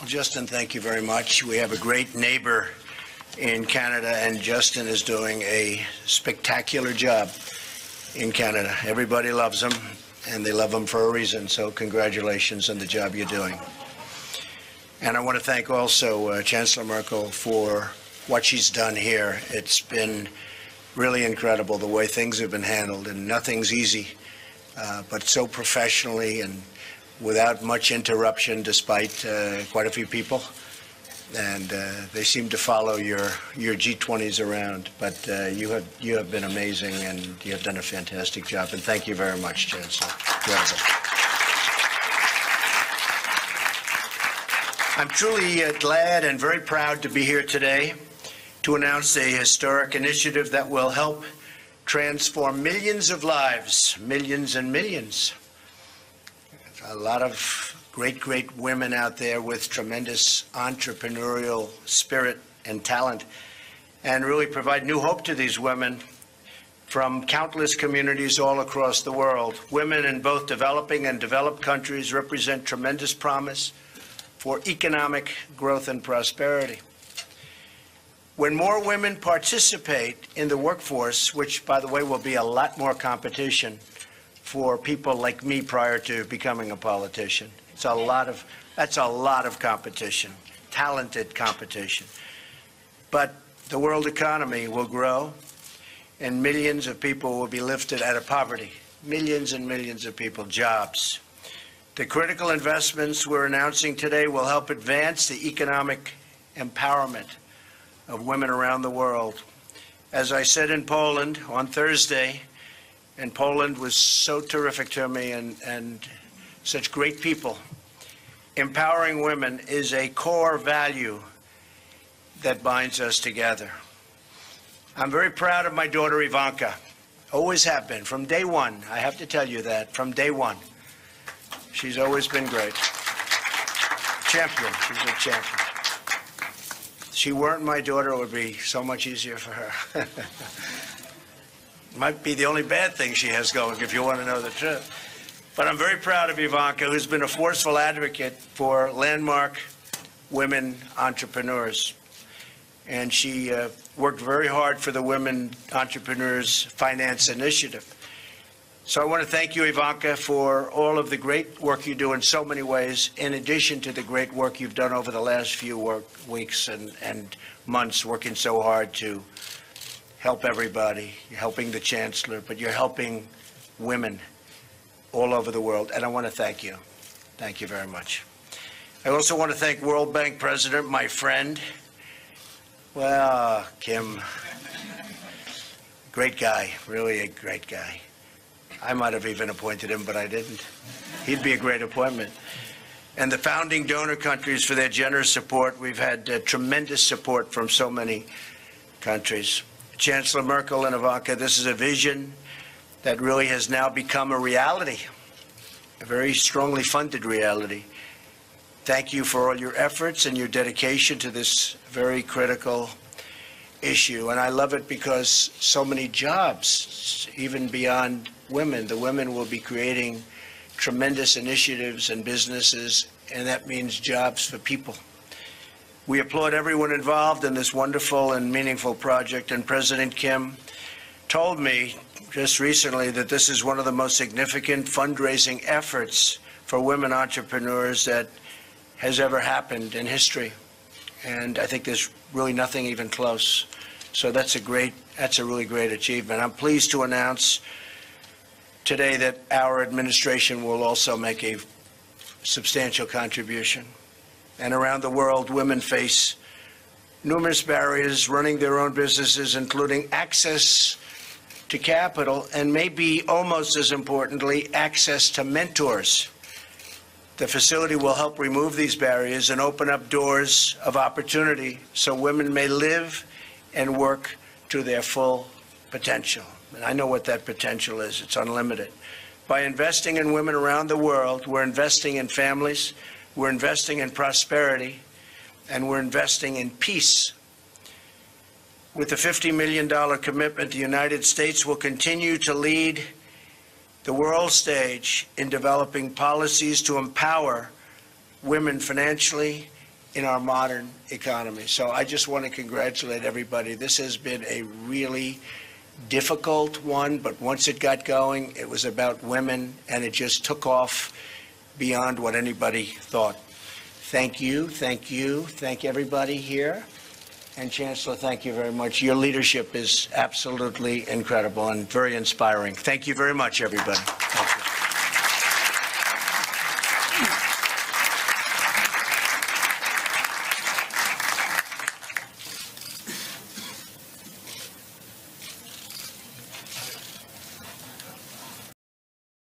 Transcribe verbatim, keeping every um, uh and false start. Well, Justin, thank you very much. We have a great neighbor in Canada, and Justin is doing a spectacular job in Canada. Everybody loves him, and they love him for a reason, so congratulations on the job you're doing. And I want to thank also uh, Chancellor Merkel for what she's done here. It's been really incredible the way things have been handled, and nothing's easy, uh, but so professionally and without much interruption, despite uh, quite a few people. And uh, they seem to follow your your G twenties around, but uh, you have you have been amazing, and you have done a fantastic job. And thank you very much, Chancellor. I'm truly uh, glad and very proud to be here today to announce a historic initiative that will help transform millions of lives, millions and millions. A lot of great, great women out there with tremendous entrepreneurial spirit and talent, and really provide new hope to these women from countless communities all across the world. Women in both developing and developed countries represent tremendous promise for economic growth and prosperity. When more women participate in the workforce, which, by the way, will be a lot more competition for people like me prior to becoming a politician. It's a lot of, that's a lot of competition, talented competition. But the world economy will grow, and millions of people will be lifted out of poverty. Millions and millions of people, jobs. The critical investments we're announcing today will help advance the economic empowerment of women around the world. As I said in Poland on Thursday, and Poland was so terrific to me, and, and such great people. Empowering women is a core value that binds us together. I'm very proud of my daughter Ivanka. Always have been. From day one, I have to tell you that. From day one. She's always been great. Champion. She's a champion. If she weren't my daughter, it would be so much easier for her. Might be the only bad thing she has going, if you want to know the truth. But I'm very proud of Ivanka, who's been a forceful advocate for landmark women entrepreneurs. And she uh, worked very hard for the Women Entrepreneurs Finance Initiative. So I want to thank you, Ivanka, for all of the great work you do in so many ways, in addition to the great work you've done over the last few work, weeks and, and months, working so hard to help everybody. You're helping the Chancellor, but you're helping women all over the world, and I want to thank you. Thank you very much. I also want to thank World Bank President, my friend, well, Kim. Great guy, really a great guy. I might have even appointed him, but I didn't. He'd be a great appointment. And the founding donor countries for their generous support. We've had uh, tremendous support from so many countries. Chancellor Merkel and Ivanka, this is a vision that really has now become a reality, a very strongly funded reality. Thank you for all your efforts and your dedication to this very critical issue. And I love it because so many jobs, even beyond women, the women will be creating tremendous initiatives and businesses, and that means jobs for people. We applaud everyone involved in this wonderful and meaningful project, and President Kim told me just recently that this is one of the most significant fundraising efforts for women entrepreneurs that has ever happened in history. And I think there's really nothing even close. So that's a great, that's a really great achievement. I'm pleased to announce today that our administration will also make a substantial contribution. And around the world, women face numerous barriers running their own businesses, including access to capital and, maybe almost as importantly, access to mentors. The facility will help remove these barriers and open up doors of opportunity so women may live and work to their full potential. And I know what that potential is. It's unlimited. By investing in women around the world, we're investing in families, we're investing in prosperity, and we're investing in peace. With the fifty million dollar commitment, the United States will continue to lead the world stage in developing policies to empower women financially in our modern economy. So I just want to congratulate everybody. This has been a really difficult one, but once it got going, it was about women, and it just took off beyond what anybody thought. Thank you, thank you, thank everybody here. And Chancellor, thank you very much. Your leadership is absolutely incredible and very inspiring. Thank you very much, everybody. Thank you.